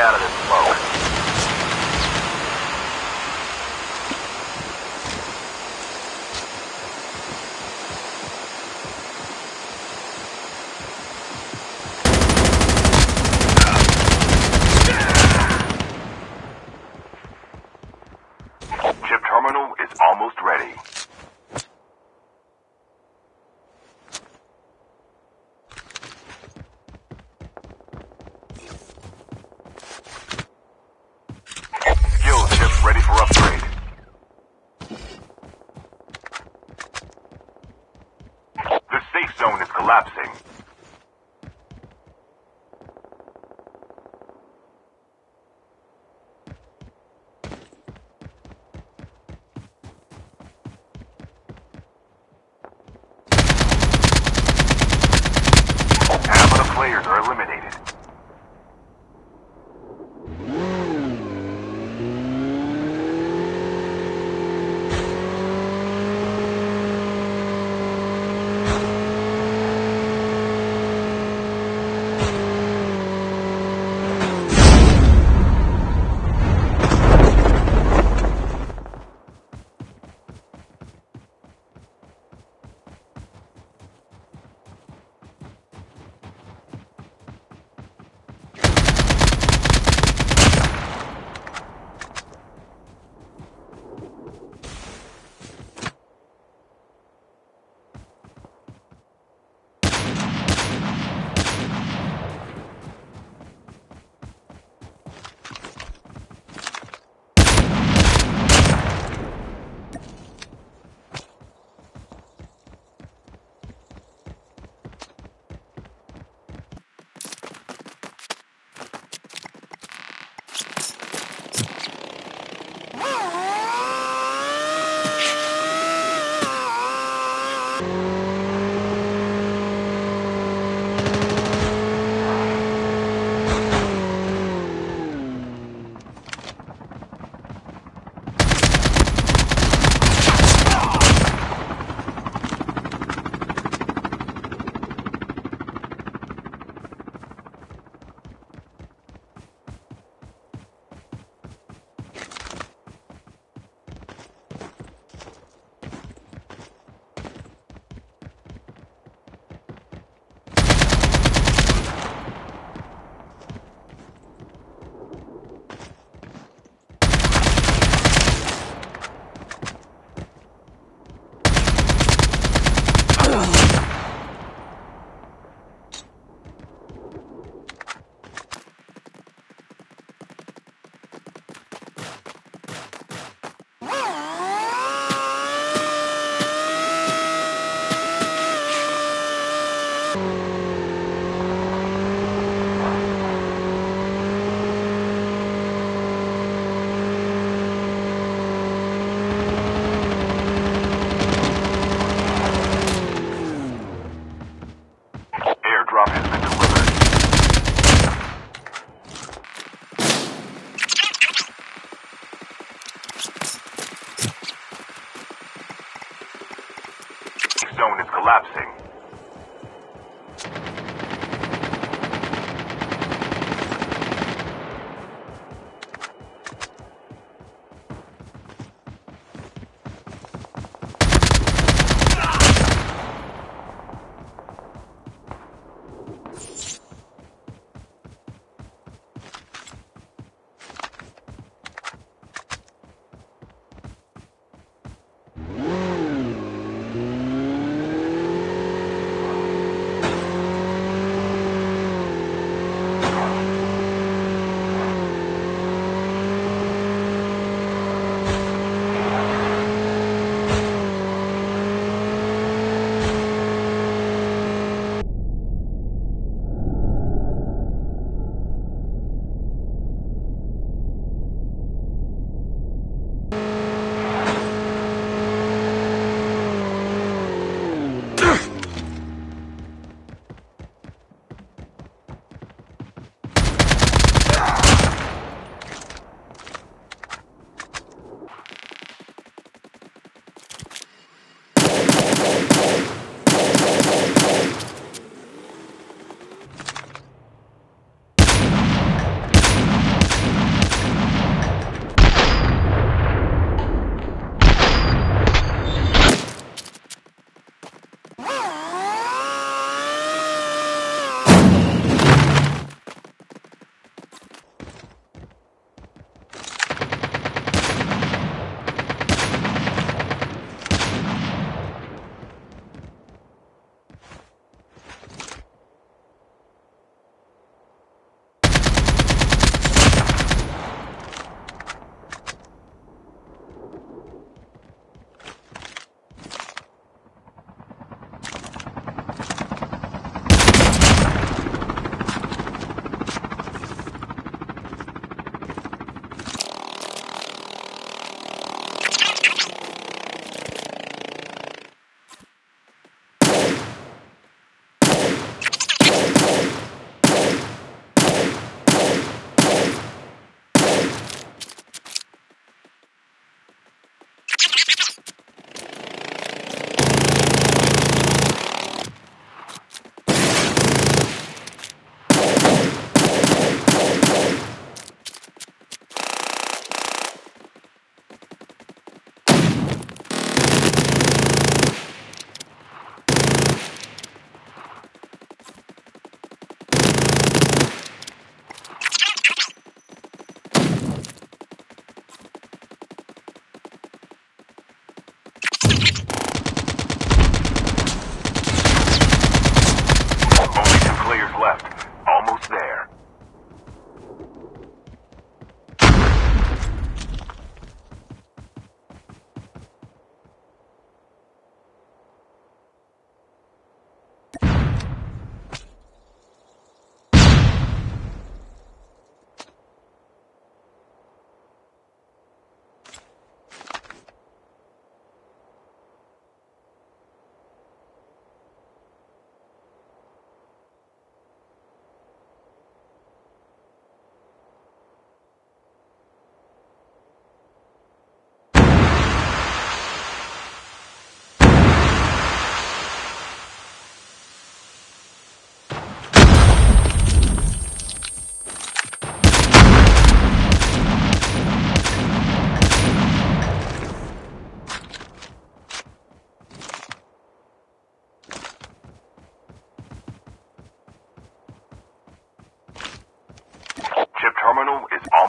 get out of this smoke.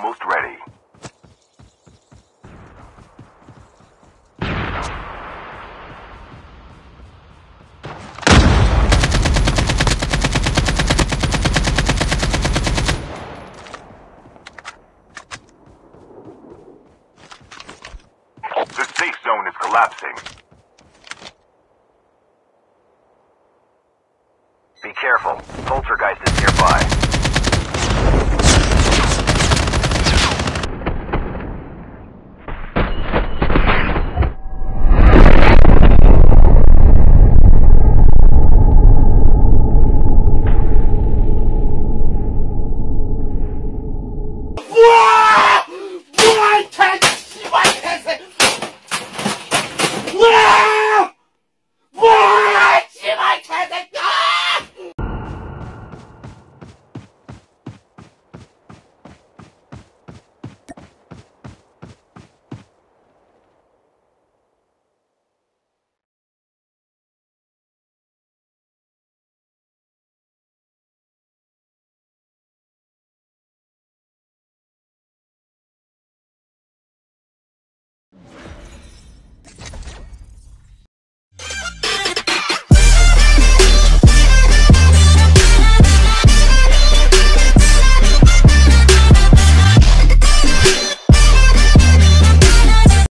almost ready. The safe zone is collapsing.